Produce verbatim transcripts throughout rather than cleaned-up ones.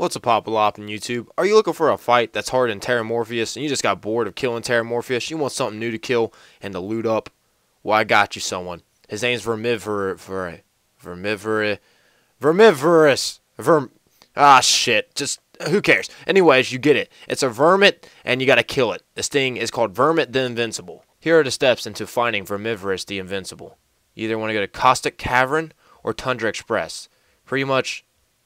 What's a pop a lot on YouTube? Are you looking for a fight that's harder than Terramorphous and you just got bored of killing Terramorphous? You want something new to kill and to loot up? Well, I got you someone. His name's Vermivorous. Vermivorous. Vermivorous. Verm. Ah, shit. Just. Who cares? Anyways, you get it. It's a vermit, and you gotta kill it. This thing is called Vermit the Invincible. Here are the steps into finding Vermivorous the Invincible. You either want to go to Caustic Cavern or Tundra Express. Pretty much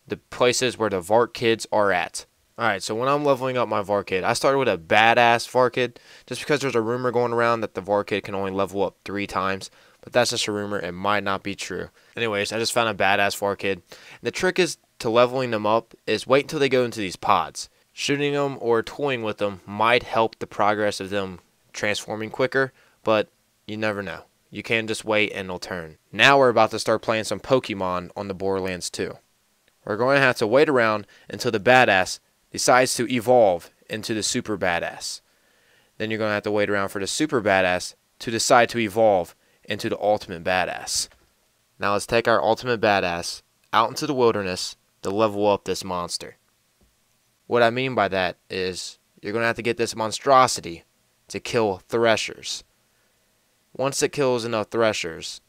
the places where the Varkids are at. Alright, so when I'm leveling up my Varkid, I started with a badass Varkid, just because there's a rumor going around that the Varkid can only level up three times. But that's just a rumor. It might not be true. Anyways, I just found a badass Varkid. And the trick is to leveling them up is wait until they go into these pods. Shooting them or toying with them might help the progress of them transforming quicker, but you never know. You can just wait and they'll turn. Now we're about to start playing some Pokemon on the Borderlands two. We're going to have to wait around until the badass decides to evolve into the super badass. Then you're going to have to wait around for the super badass to decide to evolve into the ultimate badass. Now let's take our ultimate badass out into the wilderness to level up this monster. What I mean by that is you're going to have to get this monstrosity to kill threshers. Once it kills enough threshers,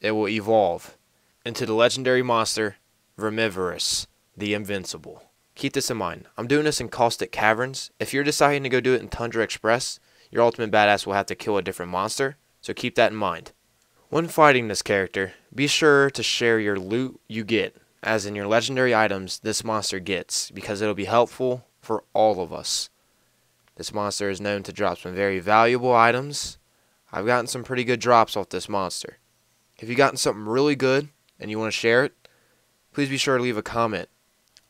it will evolve into the legendary monster Vermivorous, the Invincible. Keep this in mind. I'm doing this in Caustic Caverns. If you're deciding to go do it in Tundra Express, your ultimate badass will have to kill a different monster, so keep that in mind. When fighting this character, be sure to share your loot you get, as in your legendary items this monster gets, because it'll be helpful for all of us. This monster is known to drop some very valuable items. I've gotten some pretty good drops off this monster. If you've gotten something really good and you want to share it, please be sure to leave a comment.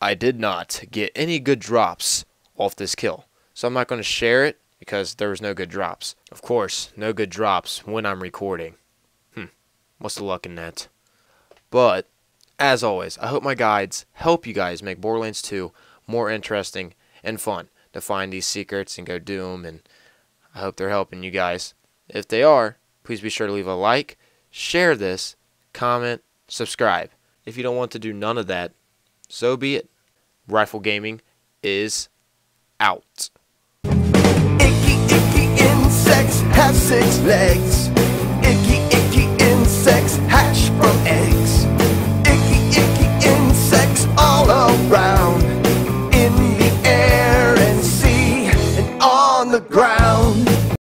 I did not get any good drops off this kill, so I'm not going to share it because there was no good drops. Of course, no good drops when I'm recording. What's the luck in that? But, as always, I hope my guides help you guys make Borderlands two more interesting and fun to find these secrets and go do them, and I hope they're helping you guys. If they are, please be sure to leave a like, share this, comment, subscribe. If you don't want to do none of that, so be it. Rifle Gaming is out. Icky, icky insects have six legs.